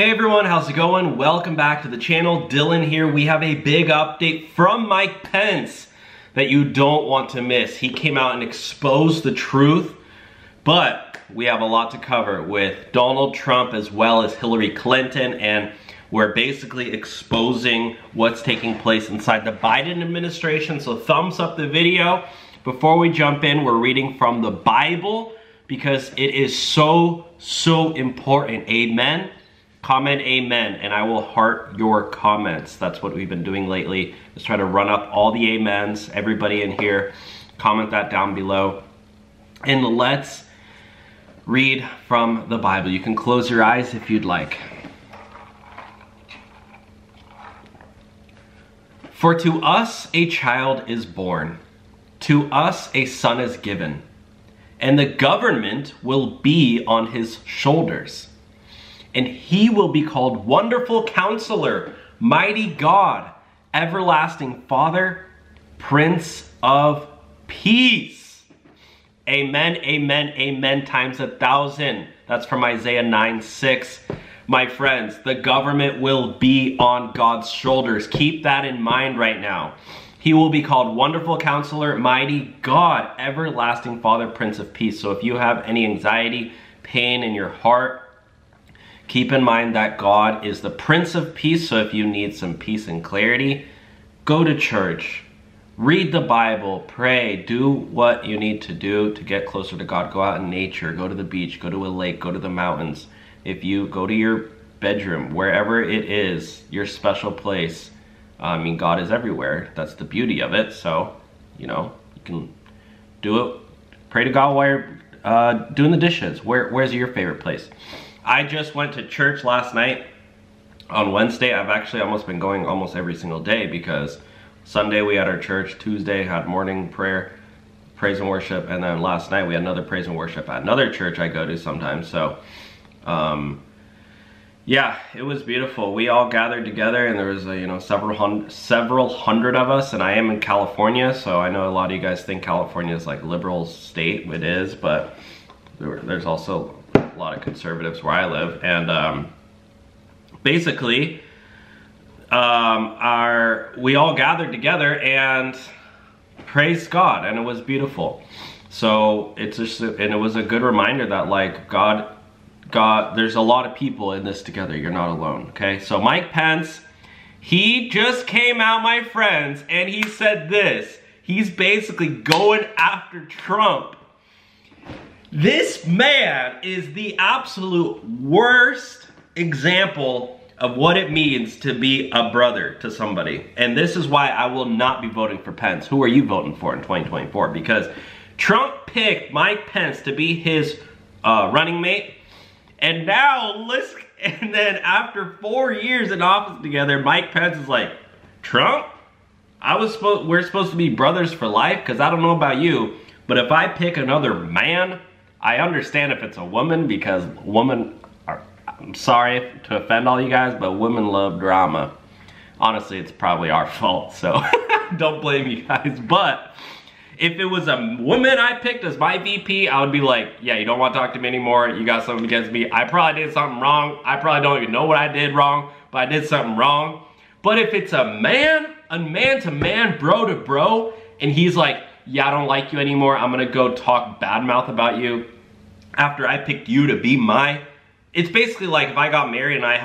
Hey everyone, how's it going? Welcome back to the channel. Dylan here. We have a big update from Mike Pence that you don't want to miss. He came out and exposed the truth, but we have a lot to cover with Donald Trump as well as Hillary Clinton, and we're basically exposing what's taking place inside the Biden administration, so thumbs up the video. Before we jump in, we're reading from the Bible because it is so important. Amen. Comment amen, and I will heart your comments. That's what we've been doing lately, is try to run up all the amens. Everybody in here, comment that down below. And let's read from the Bible. You can close your eyes if you'd like. For to us a child is born, to us a son is given, and the government will be on his shoulders. And he will be called Wonderful Counselor, Mighty God, Everlasting Father, Prince of Peace. Amen, amen, amen, times 1,000. That's from Isaiah 9:6. My friends, the government will be on God's shoulders. Keep that in mind right now. He will be called Wonderful Counselor, Mighty God, Everlasting Father, Prince of Peace. So if you have any anxiety, pain in your heart, keep in mind that God is the Prince of Peace, so if you need some peace and clarity, go to church, read the Bible, pray, do what you need to do to get closer to God. Go out in nature, go to the beach, go to a lake, go to the mountains. If you go to your bedroom, wherever it is, your special place, I mean, God is everywhere. That's the beauty of it, so, you know, you can do it. Pray to God while you're doing the dishes. Where's your favorite place? I just went to church last night on Wednesday. I've actually almost been going almost every single day because Sunday we had our church, Tuesday had morning prayer, praise and worship, and then last night we had another praise and worship at another church I go to sometimes. So, yeah, it was beautiful. We all gathered together, and there was you know, several hundred of us, and I am in California, so I know a lot of you guys think California is like liberal state. It is, but there's also a lot of conservatives where I live, and basically we all gathered together and praised God, and it was beautiful. So it's just, and it was a good reminder that like God, there's a lot of people in this together. You're not alone, okay? So Mike Pence, he just came out, my friends, and he said this. He's basically going after Trump. This man is the absolute worst example of what it means to be a brother to somebody. And this is why I will not be voting for Pence. Who are you voting for in 2024? Because Trump picked Mike Pence to be his running mate. And now, and then after 4 years in office together, Mike Pence is like, Trump? We're supposed to be brothers for life? Because I don't know about you, but if I pick another man, I understand if it's a woman, because women are, I'm sorry to offend all you guys, but women love drama. Honestly, it's probably our fault, so don't blame you guys. But if it was a woman I picked as my VP, I would be like, yeah, you don't want to talk to me anymore. You got something against me. I probably did something wrong. I probably don't even know what I did wrong, but I did something wrong. But if it's a man to man, bro to bro, and he's like, yeah, I don't like you anymore. I'm gonna go talk badmouth about you after I picked you to be my. It's basically like if I got married and I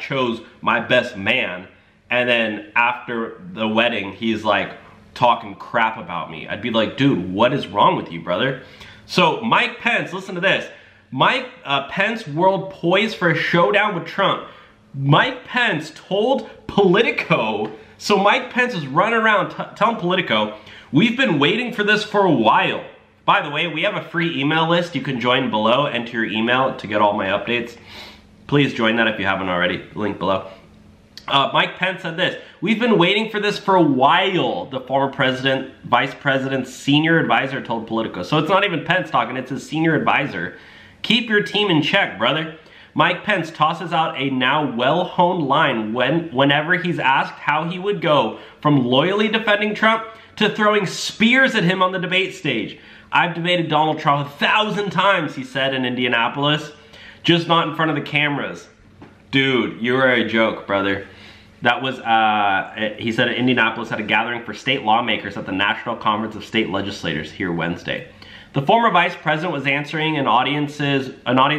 chose my best man, and then after the wedding, he's like talking crap about me. I'd be like, dude, what is wrong with you, brother? So Mike Pence, listen to this. Mike Pence world poised for a showdown with Trump. Mike Pence told Politico. So Mike Pence is running around telling Politico, we've been waiting for this for a while. By the way, we have a free email list. You can join below, enter your email to get all my updates. Please join that if you haven't already, link below. Mike Pence said this, we've been waiting for this for a while, the former president, vice president's senior advisor told Politico. So it's not even Pence talking, it's his senior advisor. Keep your team in check, brother. Mike Pence tosses out a now well-honed line whenever he's asked how he would go from loyally defending Trump to throwing spears at him on the debate stage. I've debated Donald Trump 1,000 times, he said in Indianapolis, just not in front of the cameras. Dude, you are a joke, brother. That was, he said Indianapolis had a gathering for state lawmakers at the National Conference of State Legislators here Wednesday. The former vice president was answering an audience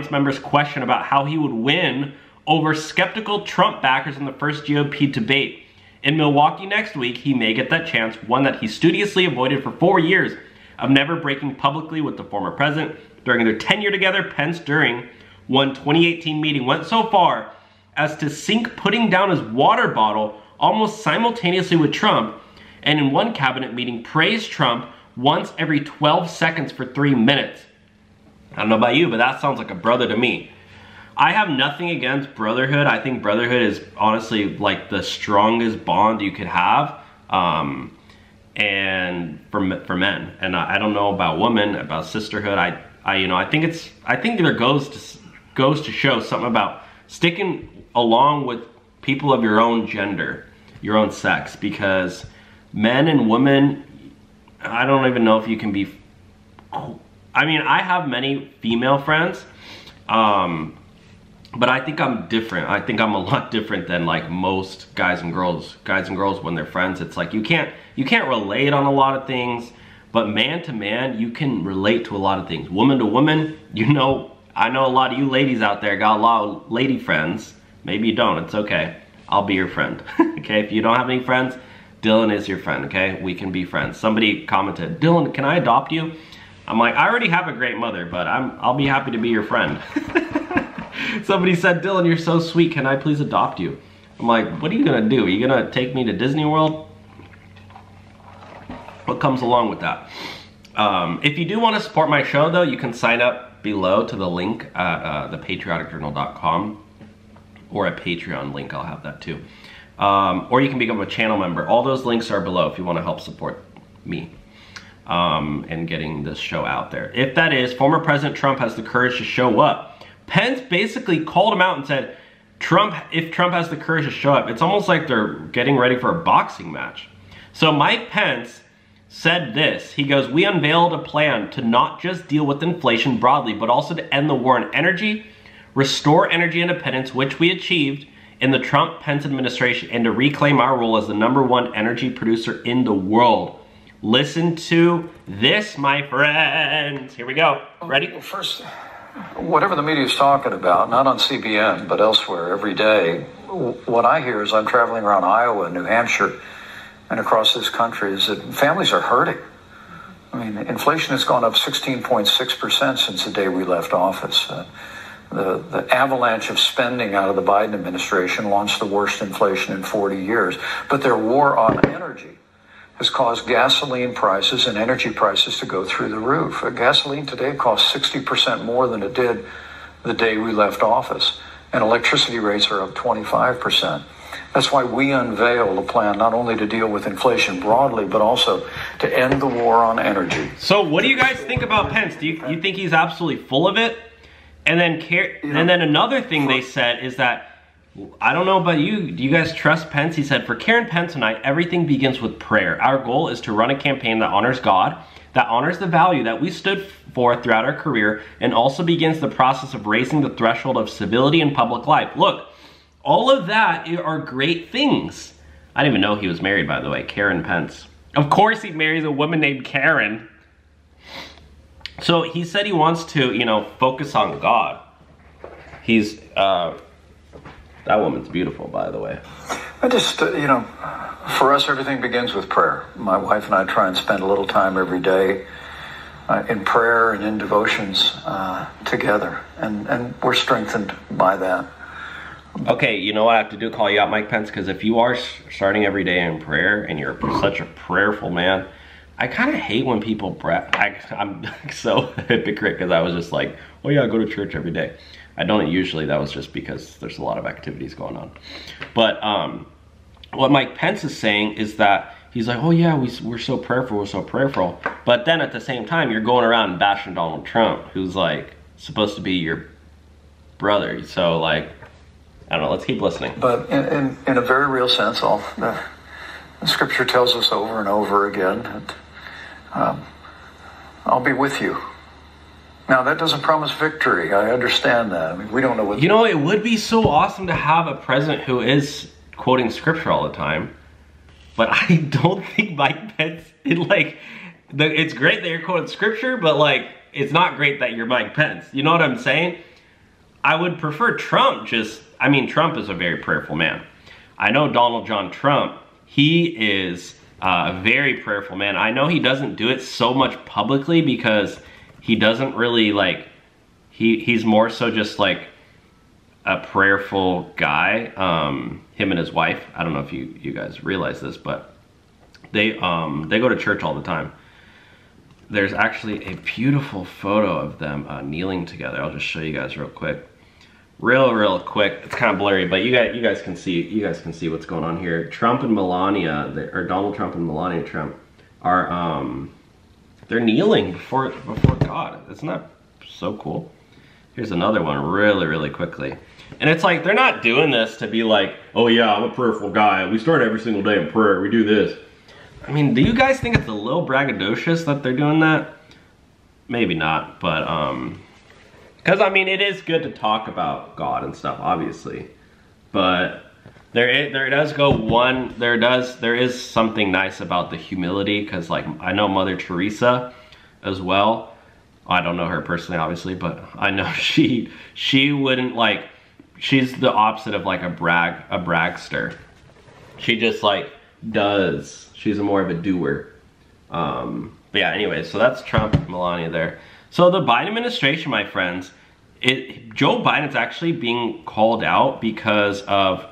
member's question about how he would win over skeptical Trump backers in the first GOP debate. In Milwaukee next week, he may get that chance, one that he studiously avoided for 4 years of never breaking publicly with the former president. During their tenure together, Pence during one 2018 meeting went so far as to sink putting down his water bottle almost simultaneously with Trump, and in one cabinet meeting praised Trump once every 12 seconds for 3 minutes. I don't know about you, but that sounds like a brother to me. I have nothing against brotherhood. I think brotherhood is honestly like the strongest bond you could have, and for men. And I don't know about women, about sisterhood. I think there goes to show something about sticking along with people of your own gender, your own sex, because men and women, I don't even know if you can be, I mean, I have many female friends, but I think I'm different. I think I'm a lot different than like most guys and girls. Guys and girls, when they're friends, it's like you can't relate on a lot of things, but man to man, you can relate to a lot of things. Woman to woman, you know, I know a lot of you ladies out there got a lot of lady friends. Maybe you don't, it's okay. I'll be your friend, okay? If you don't have any friends, Dylan is your friend, okay? We can be friends. Somebody commented, Dylan, can I adopt you? I'm like, I already have a great mother, but I'll be happy to be your friend. Somebody said, Dylan, you're so sweet. Can I please adopt you? I'm like, what are you gonna do? Are you gonna take me to Disney World? What comes along with that? If you do want to support my show though, you can sign up below to the link at thepatreoticjournal.com, or a Patreon link, I'll have that too. Or you can become a channel member. All those links are below if you want to help support me in getting this show out there. If that is, former President Trump has the courage to show up. Pence basically called him out and said, if Trump has the courage to show up. It's almost like they're getting ready for a boxing match. So Mike Pence said this. He goes, we unveiled a plan to not just deal with inflation broadly, but also to end the war on energy, restore energy independence, which we achieved in the Trump-Pence administration, and to reclaim our role as the #1 energy producer in the world. Listen to this, my friends. Here we go. Ready? Well, first, whatever the media's talking about, not on CBN, but elsewhere every day, what I hear as I'm traveling around Iowa and New Hampshire and across this country is that families are hurting. I mean, inflation has gone up 16.6% since the day we left office. The avalanche of spending out of the Biden administration launched the worst inflation in 40 years. But their war on energy has caused gasoline prices and energy prices to go through the roof. Gasoline today costs 60% more than it did the day we left office. And electricity rates are up 25%. That's why we unveiled a plan not only to deal with inflation broadly, but also to end the war on energy. So what do you guys think about Pence? Do you think he's absolutely full of it? And then another thing they said is that, I don't know about you, do you guys trust Pence? He said, for Karen Pence and I, everything begins with prayer. Our goal is to run a campaign that honors God, that honors the value that we stood for throughout our career, and also begins the process of raising the threshold of civility in public life. Look, all of that are great things. I didn't even know he was married, by the way, Karen Pence. Of course he marries a woman named Karen. So he said he wants to, you know, focus on God. He's, that woman's beautiful, by the way. I just, you know, for us, everything begins with prayer. My wife and I try and spend a little time every day in prayer and in devotions together. And we're strengthened by that. Okay, you know what I have to do? Call you out, Mike Pence, because if you are starting every day in prayer and you're such a prayerful man, I kind of hate when people I'm so hypocrite because I was just like, oh yeah, I go to church every day. I don't usually. That was just because there's a lot of activities going on. But what Mike Pence is saying is that he's like, oh yeah, we're so prayerful, we're so prayerful. But then at the same time, you're going around and bashing Donald Trump, who's like supposed to be your brother. So like, I don't know, let's keep listening. But in a very real sense, the scripture tells us over and over again that I'll be with you. Now, that doesn't promise victory. I understand that. I mean, we don't know what... You know, it would be so awesome to have a president who is quoting scripture all the time. But I don't think Mike Pence... It's great that you're quoting scripture, but, like, it's not great that you're Mike Pence. You know what I'm saying? I would prefer Trump just... I mean, Trump is a very prayerful man. I know Donald John Trump. He is a very prayerful man. I know he doesn't do it so much publicly because... He doesn't really, like, he's more so just, like, a prayerful guy, him and his wife. I don't know if you guys realize this, but they go to church all the time. There's actually a beautiful photo of them kneeling together. I'll just show you guys real quick. Real quick. It's kind of blurry, but you guys can see what's going on here. Trump and Melania, or Donald Trump and Melania Trump are, they're kneeling before God. Isn't that so cool? Here's another one really quickly. And it's like, they're not doing this to be like, oh yeah, I'm a prayerful guy. We start every single day in prayer. We do this. I mean, do you guys think it's a little braggadocious that they're doing that? Maybe not, but, because I mean, it is good to talk about God and stuff, obviously. But there is something nice about the humility, because, like, I know Mother Teresa as well. I don't know her personally, obviously, but I know she wouldn't, like, she's the opposite of, like, a bragster. She just, like, does. She's more of a doer. But yeah, anyway, so that's Trump and Melania there. So the Biden administration, my friends, Joe Biden's actually being called out because of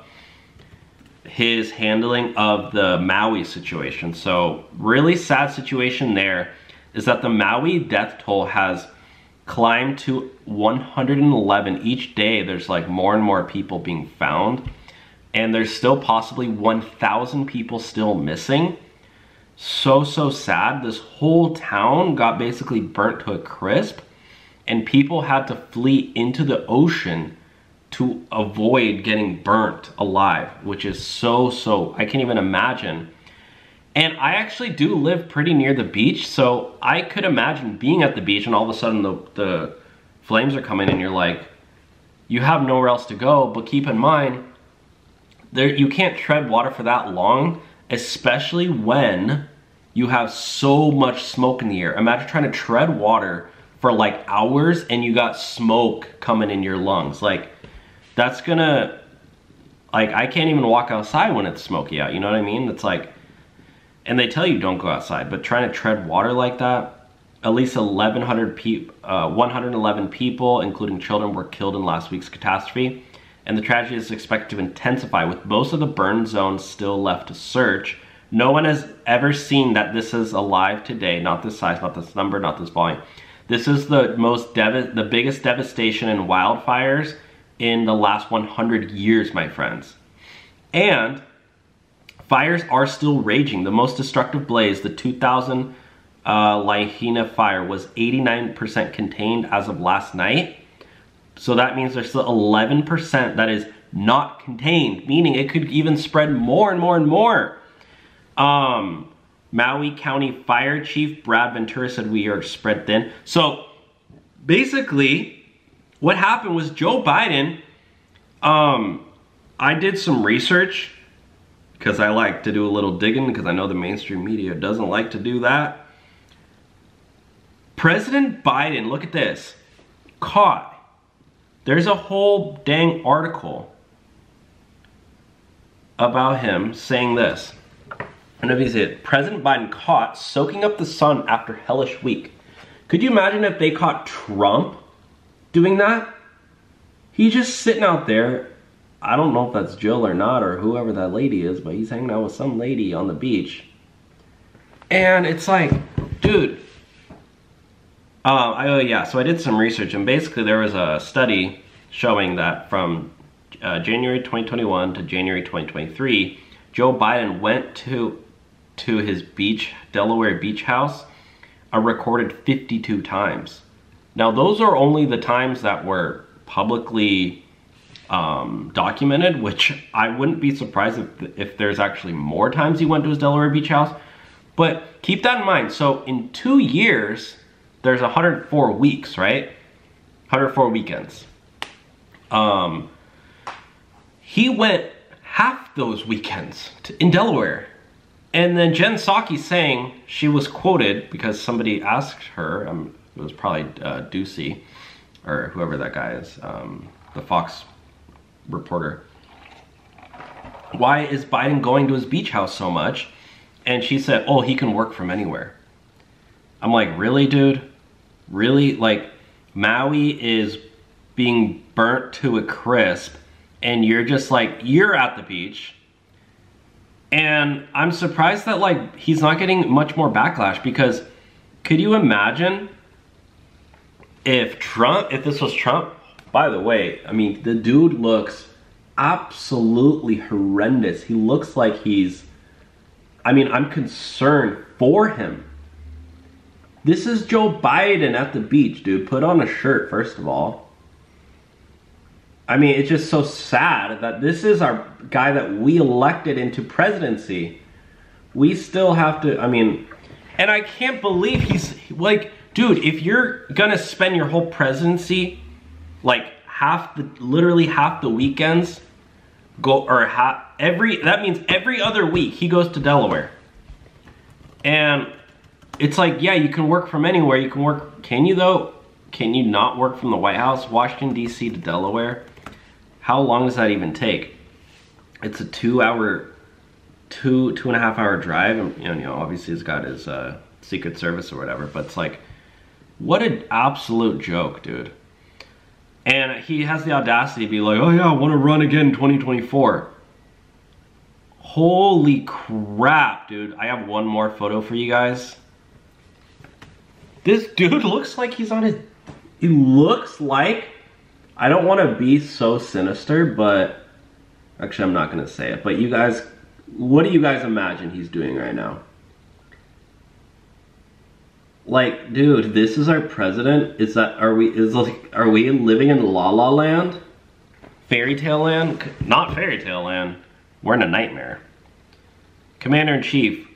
his handling of the Maui situation. So really sad situation there is that the Maui death toll has climbed to 111 each day. There's like more and more people being found, and there's still possibly 1,000 people still missing. So sad. This whole town got basically burnt to a crisp, and people had to flee into the ocean to avoid getting burnt alive, which is so I can't even imagine. And I actually do live pretty near the beach, so I could imagine being at the beach and all of a sudden the flames are coming and you're like, you have nowhere else to go. But keep in mind, there you can't tread water for that long, especially when you have so much smoke in the air. Imagine trying to tread water for like hours and you got smoke coming in your lungs. Like, that's gonna, like, I can't even walk outside when it's smoky out, you know what I mean? It's like, and they tell you don't go outside, but trying to tread water like that, at least 111 people, including children, were killed in last week's catastrophe, and the tragedy is expected to intensify, with most of the burn zones still left to search. No one has ever seen that this is alive today, not this size, not this number, not this volume. This is the biggest devastation in wildfires in the last 100 years, my friends. And fires are still raging. The most destructive blaze, the 2000 Lahaina fire, was 89% contained as of last night. So that means there's still 11% that is not contained, meaning it could even spread more and more and more. Maui County Fire Chief Brad Ventura said, "We are spread thin." So basically, what happened was Joe Biden, I did some research because I like to do a little digging, because I know the mainstream media doesn't like to do that. President Biden, look at this, caught. There's a whole dang article about him saying this. I don't know if you see it. President Biden caught soaking up the sun after hellish week. Could you imagine if they caught Trump doing that? He's just sitting out there. I don't know if that's Jill or not, or whoever that lady is, but he's hanging out with some lady on the beach. And it's like, dude. So I did some research, and basically there was a study showing that from January 2021 to January 2023, Joe Biden went to his beach, Delaware beach house, a recorded 52 times. Now, those are only the times that were publicly documented, which I wouldn't be surprised if there's actually more times he went to his Delaware beach house. But keep that in mind. So in 2 years, there's 104 weeks, right? 104 weekends. He went half those weekends in Delaware. And then Jen Psaki saying, she was quoted because somebody asked her, it was probably Ducey, or whoever that guy is, the Fox reporter, why is Biden going to his beach house so much? And she said, oh, he can work from anywhere. I'm like, really, dude? Really? Like, Maui is being burnt to a crisp, and you're just like, you're at the beach. And I'm surprised that, like, he's not getting much more backlash, because could you imagine if Trump, if this was Trump? By the way, I mean, the dude looks absolutely horrendous. He looks like he's, I mean, I'm concerned for him. This is Joe Biden at the beach, dude. Put on a shirt, first of all. I mean, it's just so sad that this is our guy that we elected into presidency. We still have to, I mean, and I can't believe he's, like, dude, if you're gonna spend your whole presidency, like, half the, literally half the weekends, go, or half, every, that means every other week he goes to Delaware. And it's like, yeah, you can work from anywhere. You can work, can you though? Can you not work from the White House, Washington, D.C. to Delaware? How long does that even take? It's a two and a half hour drive. And, you know, obviously he's got his Secret Service or whatever, but it's like, what an absolute joke, dude. And he has the audacity to be like, oh yeah, I want to run again in 2024. Holy crap, dude. I have one more photo for you guys. This dude looks like he's on his... He looks like, I don't want to be so sinister, but actually I'm not going to say it, but you guys, what do you guys imagine he's doing right now? Like, dude, this is our president. Is that, are we living in La La Land? Fairy tale land? Not fairy tale land. We're in a nightmare. Commander in chief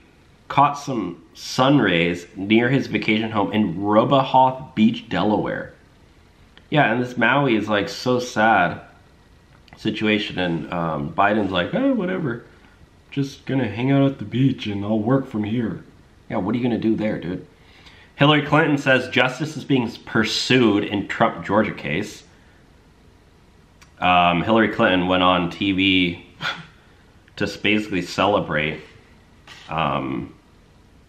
caught some sun rays near his vacation home in Rehoboth Beach, Delaware. Yeah, and this Maui is like so sad situation, and Biden's like, oh, whatever. Just gonna hang out at the beach and I'll work from here. Yeah, what are you gonna do there, dude? Hillary Clinton says justice is being pursued in Trump Georgia case. Hillary Clinton went on TV to basically celebrate.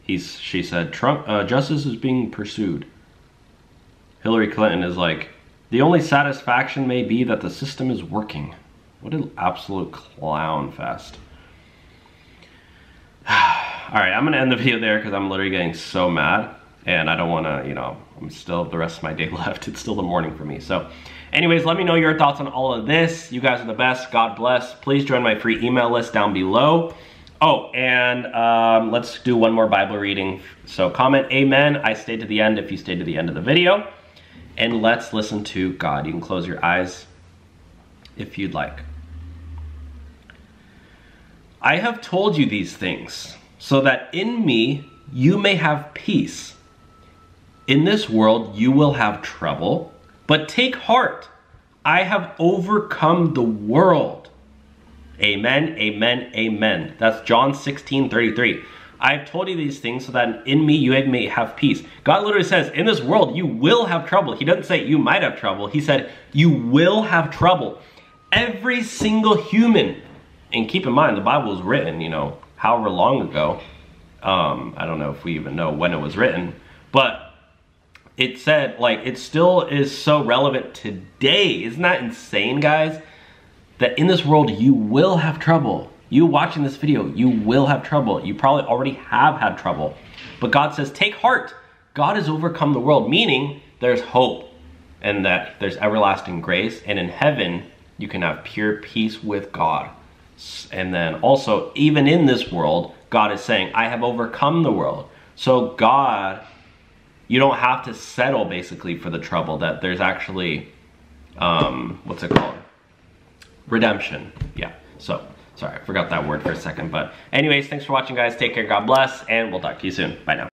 She said, Trump, justice is being pursued. Hillary Clinton is like, the only satisfaction may be that the system is working. What an absolute clown fest. All right, I'm gonna end the video there because I'm literally getting so mad, and I don't wanna, you know, I'm still, the rest of my day left. It's still the morning for me. So anyways, let me know your thoughts on all of this. You guys are the best. God bless. Please join my free email list down below. Oh, and let's do one more Bible reading. So comment amen. I stayed to the end if you stayed to the end of the video. And let's listen to God. You can close your eyes if you'd like. I have told you these things so that in me you may have peace. In this world you will have trouble, but take heart. I have overcome the world. Amen, amen, amen. That's John 16:33. I have told you these things so that in me you may have peace. God literally says, in this world you will have trouble. He doesn't say you might have trouble. He said, you will have trouble. Every single human, and keep in mind, the Bible was written, you know, however long ago. I don't know if we even know when it was written, but it said, like, it still is so relevant today. Isn't that insane, guys? That in this world you will have trouble. You watching this video, you will have trouble. You probably already have had trouble. But God says, take heart. God has overcome the world, meaning there's hope and that there's everlasting grace. And in heaven, you can have pure peace with God. And then also, even in this world, God is saying, I have overcome the world. So God, you don't have to settle basically for the trouble, that there's actually, what's it called? Redemption. Yeah. So, sorry, I forgot that word for a second. But anyways, thanks for watching, guys. Take care. God bless. And we'll talk to you soon. Bye now.